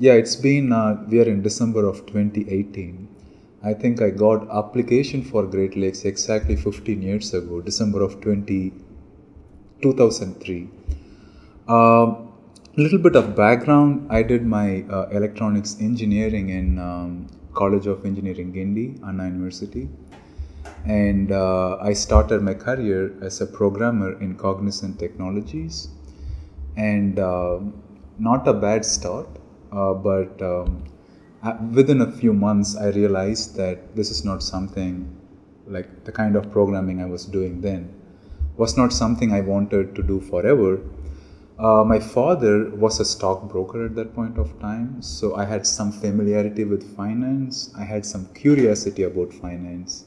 It's been, we are in December of 2018. I think I got application for Great Lakes exactly 15 years ago, December of 2003. Little bit of background, I did my electronics engineering in College of Engineering, Gindi, Anna University. And I started my career as a programmer in Cognizant Technologies. And not a bad start, but within a few months, I realized that this is not something, like the kind of programming I was doing then, was not something I wanted to do forever. My father was a stockbroker at that point of time, so I had some familiarity with finance. I had some curiosity about finance.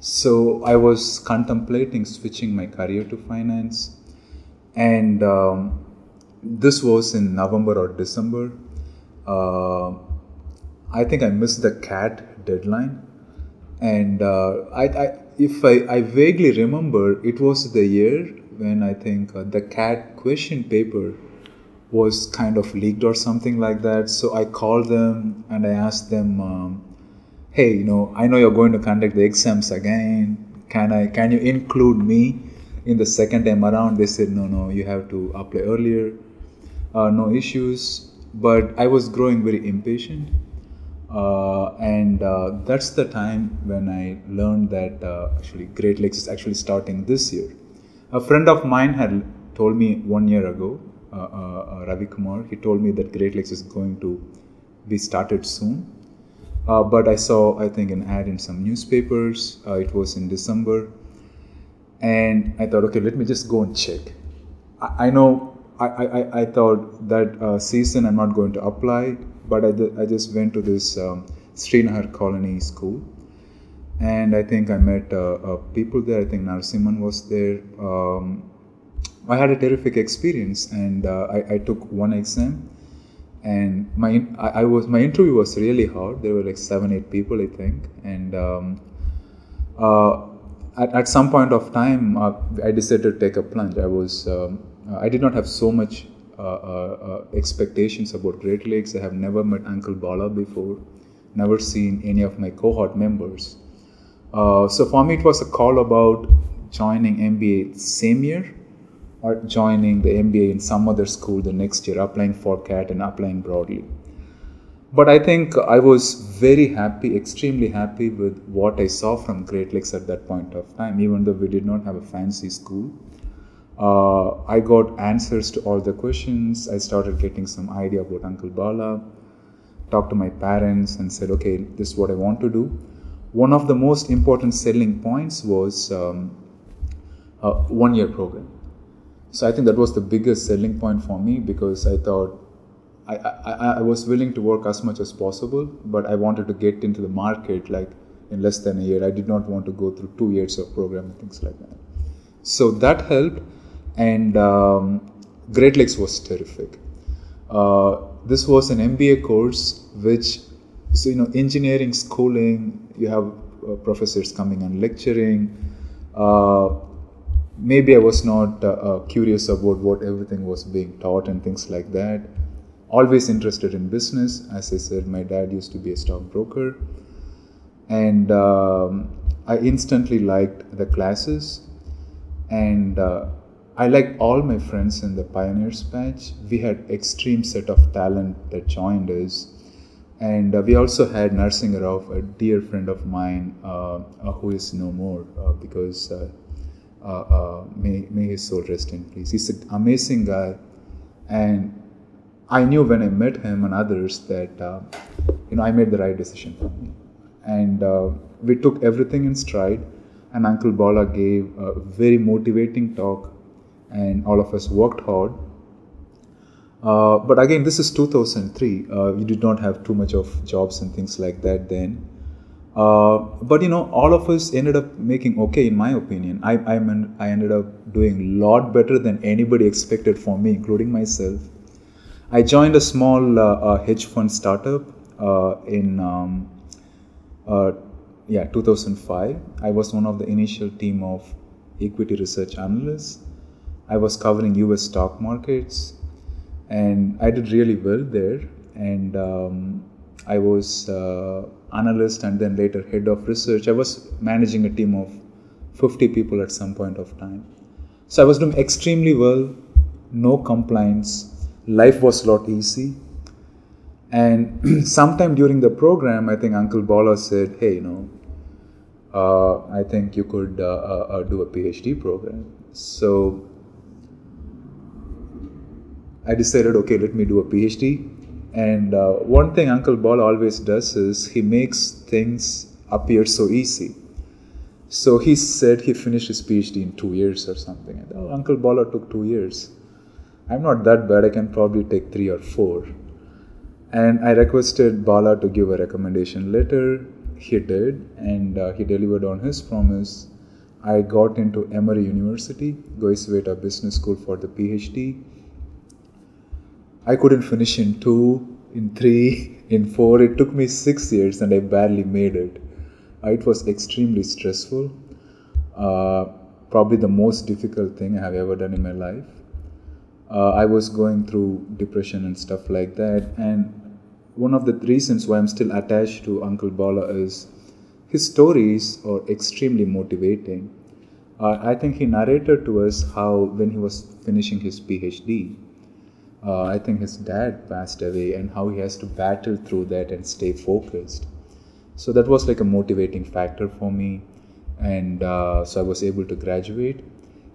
So I was contemplating switching my career to finance. And this was in November or December. I think I missed the CAT deadline. And I vaguely remember, it was the year when I think the CAT question paper was kind of leaked or something like that. So I called them and I asked them, hey, I know you're going to conduct the exams again. Can you include me in the second time around? They said, no, you have to apply earlier. No issues. But I was growing very impatient. And that's the time when I learned that actually Great Lakes is actually starting this year. A friend of mine had told me 1 year ago, Ravi Kumar, he told me that Great Lakes is going to be started soon. But I saw, I think, an ad in some newspapers. It was in December. And I thought, okay, let me just go and check. I thought that season I'm not going to apply, but I just went to this Srinagar Colony school. And I think I met people there. I think Narasimhan was there. I had a terrific experience, and I took one exam. And my interview was really hard. There were like 7-8 people, I think. And at some point of time, I decided to take a plunge. I did not have so much expectations about Great Lakes. I have never met Uncle Bala before, never seen any of my cohort members. So for me, it was a call about joining MBA same year or joining the MBA in some other school the next year, applying for CAT and applying broadly. But I think I was very happy, extremely happy with what I saw from Great Lakes at that point of time, even though we did not have a fancy school. I got answers to all the questions. I started getting some idea about Uncle Bala, talked to my parents and said, okay, this is what I want to do. One of the most important selling points was a 1-year program. So I think that was the biggest selling point for me, because I thought I was willing to work as much as possible, but I wanted to get into the market like in less than a year. I did not want to go through 2 years of program and things like that. So that helped, and Great Lakes was terrific. This was an MBA course, which, so, engineering, schooling, you have professors coming and lecturing. Maybe I was not curious about what everything was being taught and things like that. Always interested in business. As I said, my dad used to be a stockbroker. And I instantly liked the classes. And I like all my friends in the Pioneers batch. We had extreme set of talent that joined us. And we also had Narsingharov, a dear friend of mine, who is no more, because may his soul rest in peace. He's an amazing guy. And I knew when I met him and others that, I made the right decision for me. And we took everything in stride. And Uncle Bala gave a very motivating talk, and all of us worked hard. But again, this is 2003. We did not have too much of jobs and things like that then. But all of us ended up making okay, in my opinion. I ended up doing a lot better than anybody expected for me, including myself. I joined a small hedge fund startup in 2005. I was one of the initial team of equity research analysts. I was covering US stock markets. and I did really well there. And I was analyst and then later head of research. I was managing a team of 50 people at some point of time. So I was doing extremely well, no complaints. Life was a lot easy. And sometime during the program, I think Uncle Bala said, hey, you know, I think you could do a PhD program. So I decided, okay, let me do a PhD. And one thing Uncle Bala always does is he makes things appear so easy. So he said he finished his PhD in 2 years or something. And, oh, Uncle Bala took 2 years. I'm not that bad. I can probably take 3 or 4. And I requested Bala to give a recommendation letter. He did, and he delivered on his promise. I got into Emory University, Goizueta Business School for the PhD. I couldn't finish in 2, in 3, in 4. It took me 6 years and I barely made it. It was extremely stressful. Probably the most difficult thing I have ever done in my life. I was going through depression and stuff like that. And one of the reasons why I'm still attached to Uncle Bala is his stories are extremely motivating. I think he narrated to us how when he was finishing his PhD, I think his dad passed away and how he has to battle through that and stay focused. So that was like a motivating factor for me. And so I was able to graduate.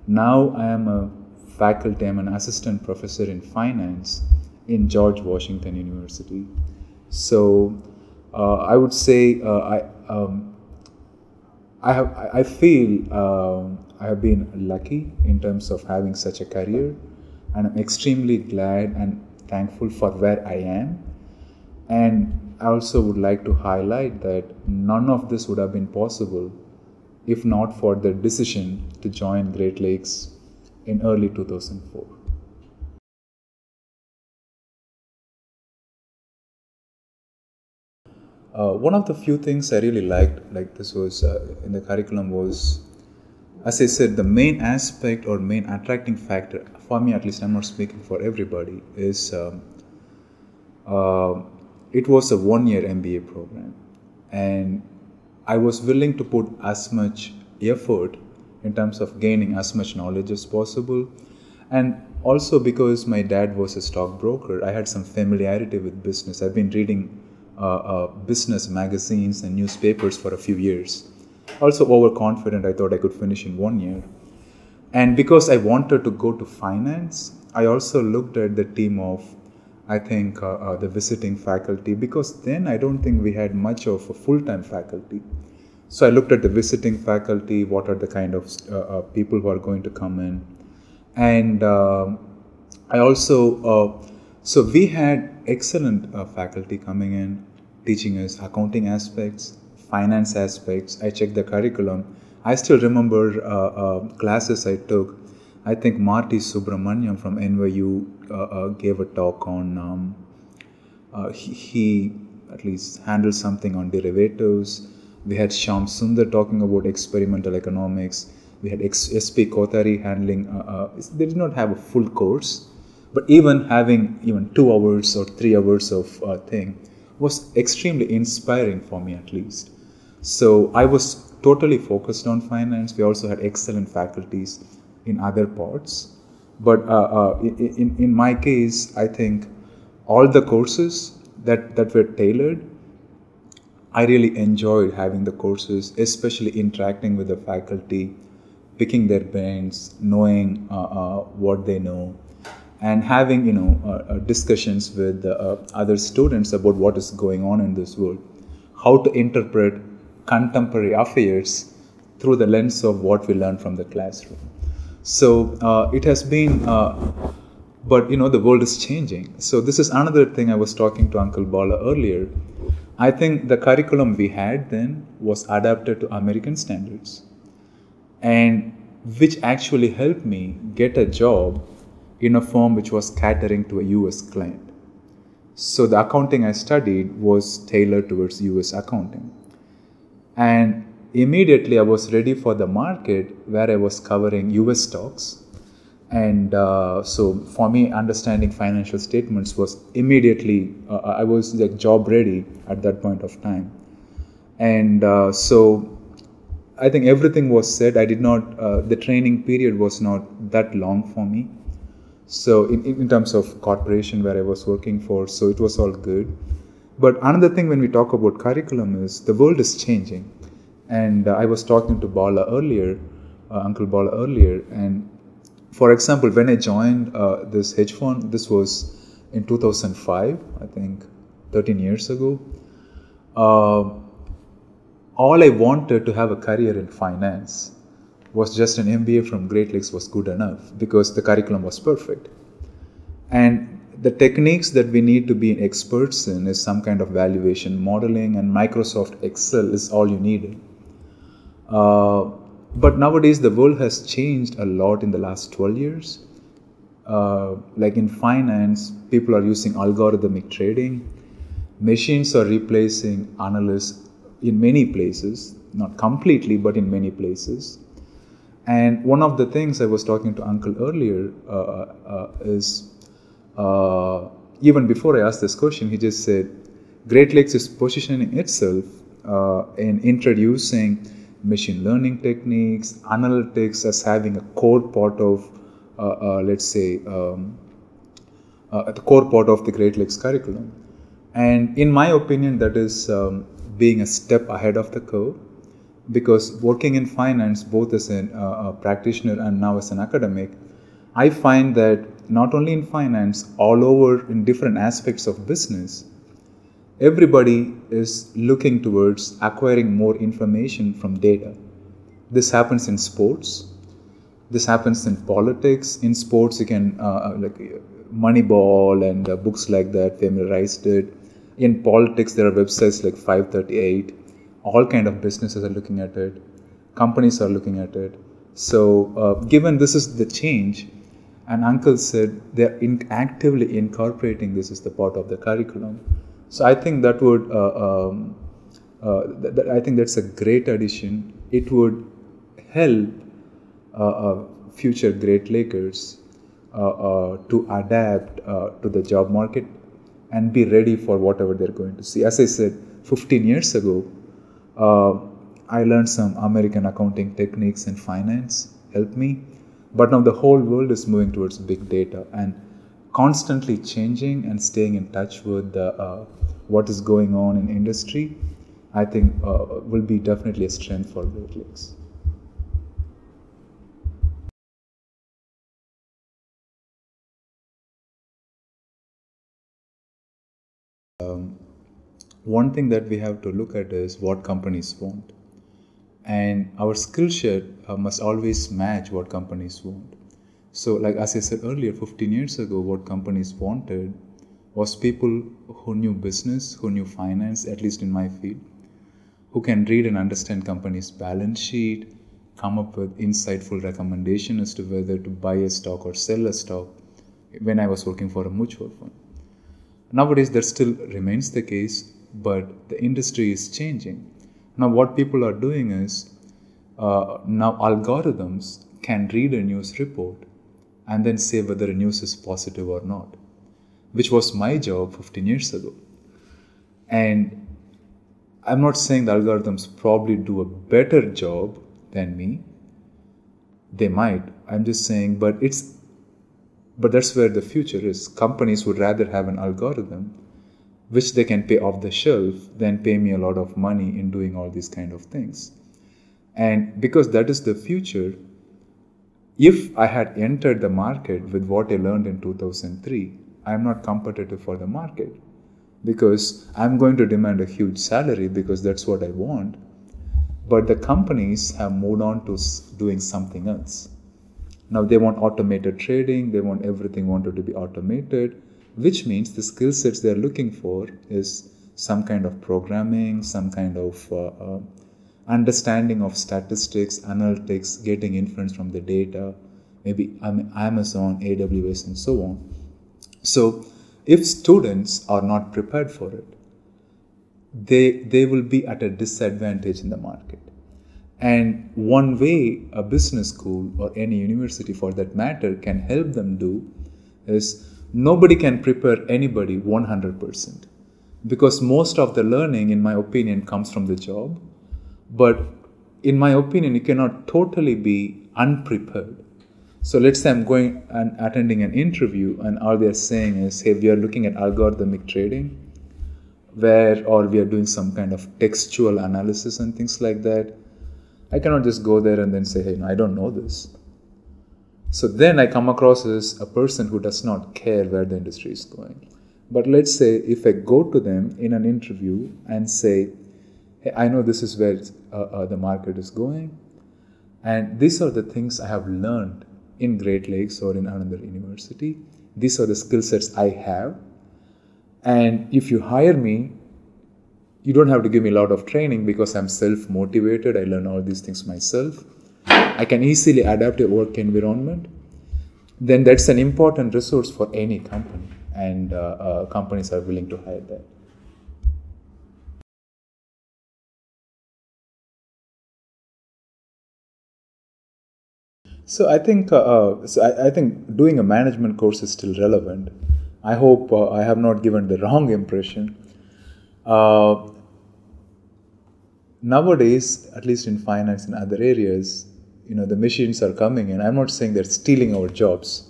Now I am a faculty, I'm an assistant professor in finance in George Washington University. So I would say I have been lucky in terms of having such a career. And I'm extremely glad and thankful for where I am. And I also would like to highlight that none of this would have been possible if not for the decision to join Great Lakes in early 2004. One of the few things I really liked, like this was in the curriculum, was, as I said, the main aspect or main attracting factor, for me at least, I'm not speaking for everybody, is it was a 1-year MBA program. And I was willing to put as much effort in terms of gaining as much knowledge as possible. And also because my dad was a stockbroker, I had some familiarity with business. I've been reading business magazines and newspapers for a few years. Also overconfident, I thought I could finish in 1 year. And because I wanted to go to finance, I also looked at the team of, I think, the visiting faculty, because then I don't think we had much of a full-time faculty. So I looked at the visiting faculty, what are the kind of people who are going to come in. And I also, so we had excellent faculty coming in, teaching us accounting aspects, finance aspects. I checked the curriculum. I still remember classes I took. I think Marty Subramanian from NYU gave a talk on, he at least handled something on derivatives. We had Sham Sundar talking about experimental economics. We had SP Kothari handling, they did not have a full course, but even having even 2 hours or 3 hours of thing was extremely inspiring for me at least. So I was totally focused on finance. We also had excellent faculties in other parts. But in my case, I think all the courses that were tailored, I really enjoyed having the courses, especially interacting with the faculty, picking their brains, knowing what they know, and having discussions with other students about what is going on in this world, how to interpret contemporary affairs through the lens of what we learn from the classroom. So it has been, but the world is changing. So this is another thing I was talking to Uncle Bala earlier. I think the curriculum we had then was adapted to American standards, and which actually helped me get a job in a firm which was catering to a US client. So the accounting I studied was tailored towards US accounting. And immediately I was ready for the market where I was covering US stocks. And so for me, understanding financial statements was immediately, I was like job ready at that point of time. And so I think everything was said. I did not, the training period was not that long for me. So in terms of corporation where I was working for, so it was all good. But another thing when we talk about curriculum is the world is changing. And I was talking to Bala earlier, Uncle Bala earlier, and for example, when I joined this hedge fund, this was in 2005, I think 13 years ago. All I wanted to have a career in finance was just an MBA from Great Lakes was good enough because the curriculum was perfect. And the techniques that we need to be experts in is some kind of valuation modeling, and Microsoft Excel is all you needed. But nowadays, the world has changed a lot in the last 12 years. Like in finance, people are using algorithmic trading. Machines are replacing analysts in many places, not completely, but in many places. And one of the things I was talking to Uncle earlier is, even before I asked this question, he just said, Great Lakes is positioning itself in introducing machine learning techniques, analytics as having a core part of, let's say, the core part of the Great Lakes curriculum. And in my opinion, that is being a step ahead of the curve, because working in finance, both as a practitioner and now as an academic, I find that not only in finance, all over in different aspects of business, everybody is looking towards acquiring more information from data. This happens in sports. This happens in politics. In sports, you can, like Moneyball and books like that, familiarized it. In politics, there are websites like 538. All kind of businesses are looking at it. Companies are looking at it. So given this is the change, and Uncle said they're actively incorporating this as the part of the curriculum. So I think that would, I think that's a great addition. It would help future Great Lakers to adapt to the job market and be ready for whatever they're going to see. As I said, 15 years ago, I learned some American accounting techniques in finance, helped me. But now the whole world is moving towards big data and constantly changing and staying in touch with what is going on in industry, I think will be definitely a strength for Great Lakes. One thing that we have to look at is what companies want. And our skill set must always match what companies want. So like as I said earlier, 15 years ago, what companies wanted was people who knew business, who knew finance, at least in my field, who can read and understand companies' balance sheet, come up with insightful recommendation as to whether to buy a stock or sell a stock when I was working for a mutual fund. Nowadays, that still remains the case, but the industry is changing. Now, what people are doing is, now algorithms can read a news report and then say whether a news is positive or not, which was my job 15 years ago. And I'm not saying the algorithms probably do a better job than me. They might. I'm just saying, but that's where the future is. Companies would rather have an algorithm which they can pay off the shelf than pay me a lot of money in doing all these kind of things. And because that is the future, if I had entered the market with what I learned in 2003, I'm not competitive for the market because I'm going to demand a huge salary because that's what I want. But the companies have moved on to doing something else. Now they want automated trading, they want everything wanted to be automated, which means the skill sets they're looking for is some kind of programming, some kind of understanding of statistics, analytics, getting inference from the data, maybe Amazon, AWS, and so on. So if students are not prepared for it, they will be at a disadvantage in the market. And one way a business school or any university for that matter can help them do is nobody can prepare anybody 100%, because most of the learning, in my opinion, comes from the job. But in my opinion, you cannot totally be unprepared. So let's say I'm going and attending an interview, and all they're saying is, hey, we are looking at algorithmic trading, or we are doing some kind of textual analysis and things like that. I cannot just go there and then say, hey, no, I don't know this. So then I come across as a person who does not care where the industry is going. But let's say if I go to them in an interview and say, hey, I know this is where the market is going, and these are the things I have learned in Great Lakes or in another university. These are the skill sets I have. And if you hire me, you don't have to give me a lot of training because I'm self-motivated. I learn all these things myself. I can easily adapt a work environment. Then that's an important resource for any company, and companies are willing to hire that. So I think I think doing a management course is still relevant. I hope I have not given the wrong impression. Nowadays, at least in finance and other areas, the machines are coming in. I'm not saying they're stealing our jobs.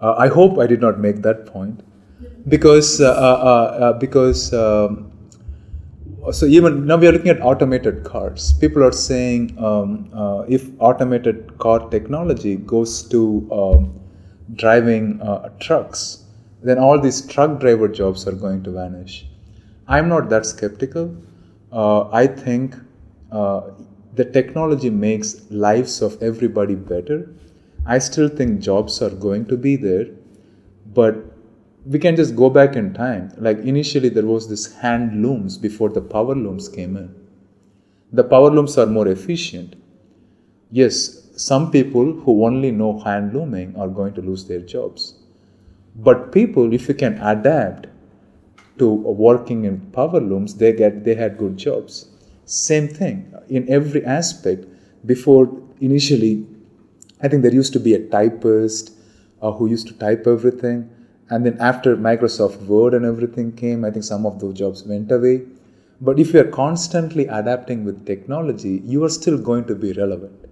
I hope I did not make that point, because even now we are looking at automated cars. People are saying if automated car technology goes to driving trucks, then all these truck driver jobs are going to vanish. I'm not that skeptical. I think the technology makes lives of everybody better. I still think jobs are going to be there, but we can just go back in time. Like initially there was this hand looms before the power looms came in. The power looms are more efficient. Yes, some people who only know hand looming are going to lose their jobs. But people, if you can adapt to working in power looms, they had good jobs. Same thing in every aspect. Before, initially, I think there used to be a typist who used to type everything, and then after Microsoft Word and everything came, I think some of those jobs went away. But if you are constantly adapting with technology, you are still going to be relevant.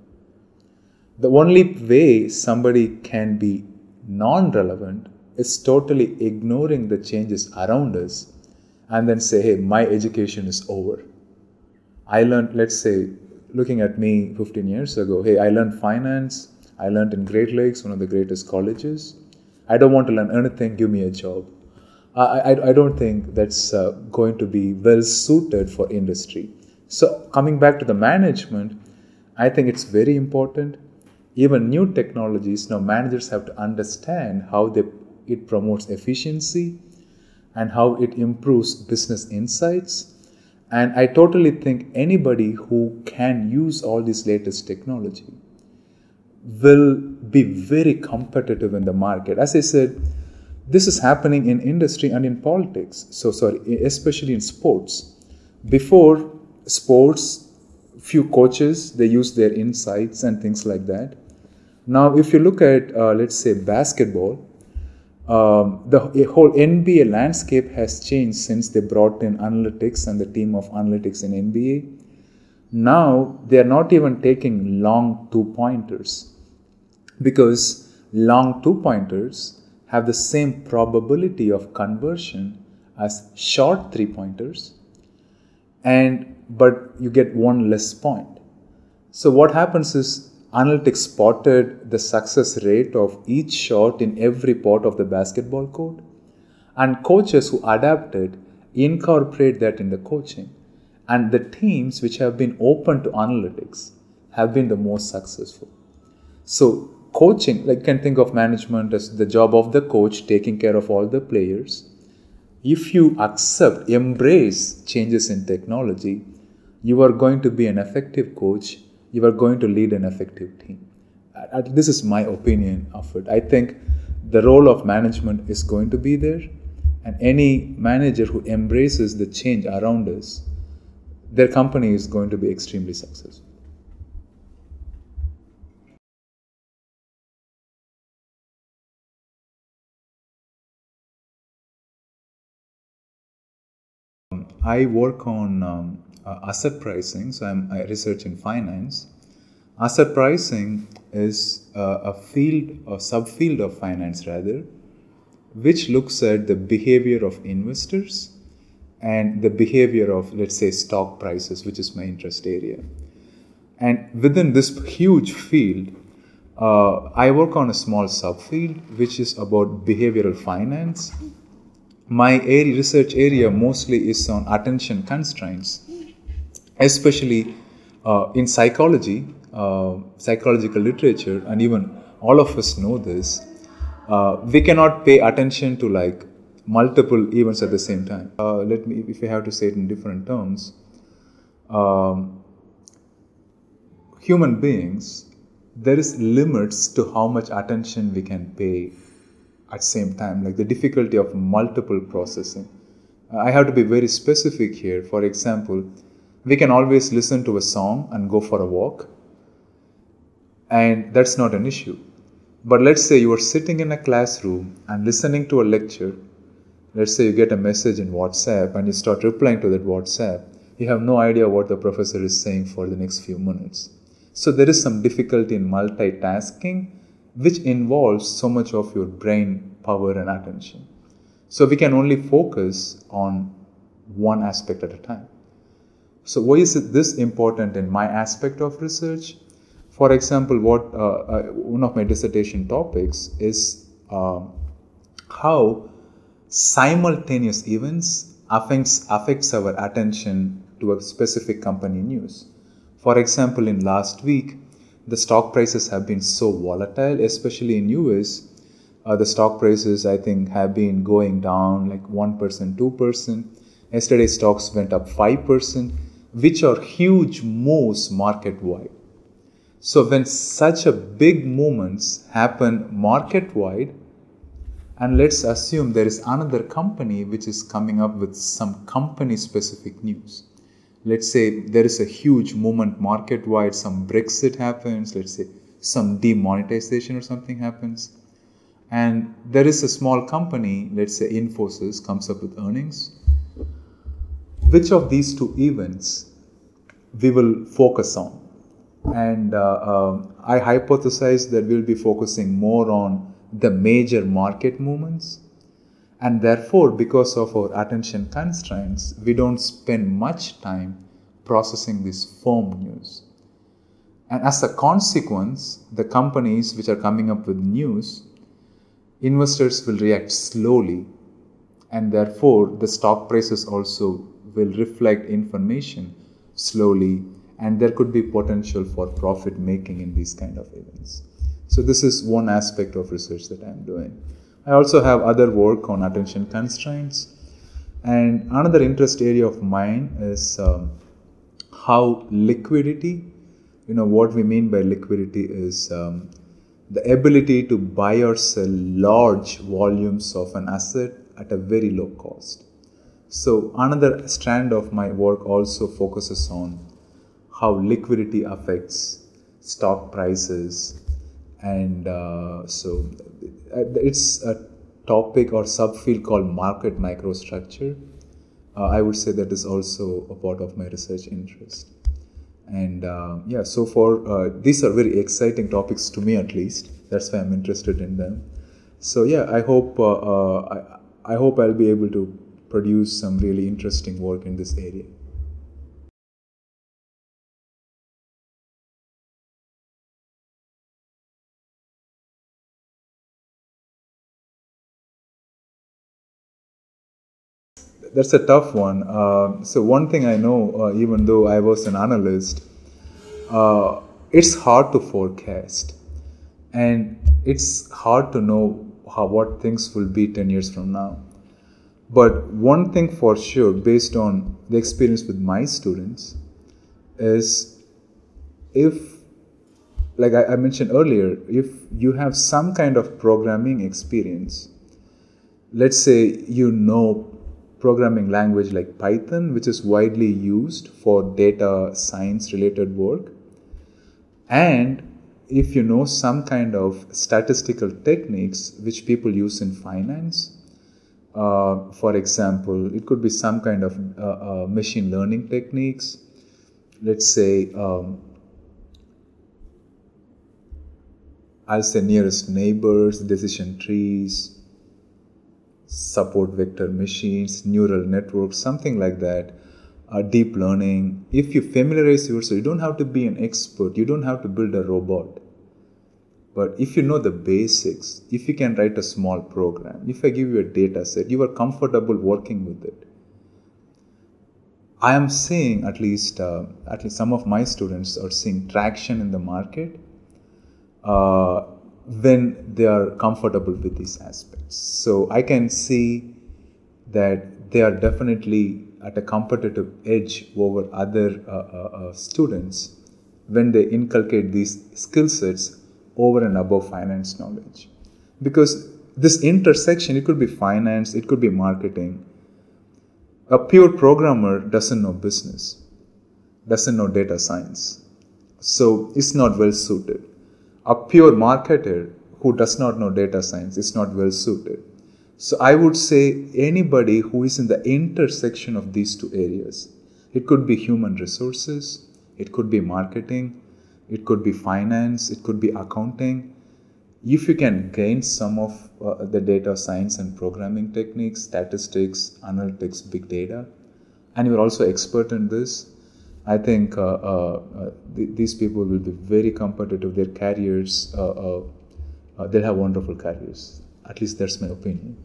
The only way somebody can be non-relevant is totally ignoring the changes around us and then say, hey, my education is over. I learned, let's say, looking at me 15 years ago, hey, I learned finance, I learned in Great Lakes, one of the greatest colleges. I don't want to learn anything, give me a job. I don't think that's going to be well suited for industry. So coming back to the management, I think it's very important. Even new technologies, now managers have to understand how it promotes efficiency and how it improves business insights. And I totally think anybody who can use all this latest technology will be very competitive in the market. As I said, this is happening in industry and in politics. Especially in sports. Before sports, few coaches, they use their insights and things like that. Now, if you look at, let's say, basketball, the whole NBA landscape has changed since they brought in analytics and the team of analytics in NBA. Now, they are not even taking long two-pointers, because long two-pointers have the same probability of conversion as short three-pointers, but you get one less point. So what happens is, analytics spotted the success rate of each shot in every part of the basketball court, and coaches who adapted incorporate that in the coaching, and the teams which have been open to analytics have been the most successful. So coaching, like you can think of management as the job of the coach taking care of all the players. If you embrace changes in technology, you are going to be an effective coach. You are going to lead an effective team. This is my opinion of it. I think the role of management is going to be there, and any manager who embraces the change around us, their company is going to be extremely successful. I work on asset pricing, so I research in finance. Asset pricing is a field or subfield of finance, rather, which looks at the behavior of investors and the behavior of, let's say, stock prices, which is my interest area. And within this huge field, I work on a small subfield, which is about behavioral finance. My research area mostly is on attention constraints, especially in psychology, psychological literature, and even all of us know this. We cannot pay attention to like multiple events at the same time. If I have to say it in different terms, human beings, there is limits to how much attention we can pay at the same time, like the difficulty of multiple processing. I have to be very specific here. For example, we can always listen to a song and go for a walk, and that's not an issue. But let's say you are sitting in a classroom and listening to a lecture. Let's say you get a message in WhatsApp and you start replying to that WhatsApp. You have no idea what the professor is saying for the next few minutes. So there is some difficulty in multitasking, which involves so much of your brain power and attention. So we can only focus on one aspect at a time. So why is it this important in my aspect of research? For example, one of my dissertation topics is how simultaneous events affects our attention to a specific company news. For example, in last week, the stock prices have been so volatile, especially in US. The stock prices, I think, have been going down like 1%, 2%. Yesterday, stocks went up 5%, which are huge moves market-wide. So when such a big movements happen market-wide, and let's assume there is another company which is coming up with some company-specific news. Let's say there is a huge movement market-wide, some Brexit happens, let's say some demonetization or something happens. And there is a small company, let's say Infosys, comes up with earnings. Which of these two events we will focus on? And I hypothesize that we'll be focusing more on the major market movements, and therefore because of our attention constraints, we don't spend much time processing this firm news. And as a consequence, the companies which are coming up with news, investors will react slowly, and therefore the stock prices also will reflect information slowly, and there could be potential for profit making in these kind of events. So this is one aspect of research that I'm doing. I also have other work on attention constraints. And another interest area of mine is how liquidity, what we mean by liquidity is the ability to buy or sell large volumes of an asset at a very low cost. So another strand of my work also focuses on how liquidity affects stock prices, and so it's a topic or subfield called market microstructure. I would say that is also a part of my research interest. And so far, these are very exciting topics to me, at least. That's why I'm interested in them. So I hope I hope I'll be able to produce some really interesting work in this area. That's a tough one. So one thing I know, even though I was an analyst, it's hard to forecast. And it's hard to know what things will be 10 years from now. But one thing for sure, based on the experience with my students, is if, like I mentioned earlier, if you have some kind of programming experience, let's say you know programming language like Python, which is widely used for data science related work. And if you know some kind of statistical techniques which people use in finance, For example, it could be some kind of machine learning techniques. Let's say, I'll say nearest neighbors, decision trees, support vector machines, neural networks, something like that, deep learning. If you familiarize yourself, you don't have to be an expert, you don't have to build a robot. But if you know the basics, if you can write a small program, if I give you a data set, you are comfortable working with it. I am seeing, at least some of my students are seeing traction in the market when they are comfortable with these aspects. So I can see that they are definitely at a competitive edge over other students when they inculcate these skill sets over and above finance knowledge. Because this intersection, it could be finance, it could be marketing. A pure programmer doesn't know business, doesn't know data science, so it's not well suited. A pure marketer who does not know data science is not well suited. So I would say anybody who is in the intersection of these two areas, it could be human resources, it could be marketing, it could be finance, it could be accounting. If you can gain some of the data science and programming techniques, statistics, analytics, big data, and you're also expert in this, I think these people will be very competitive. Their careers, they'll have wonderful careers. At least that's my opinion.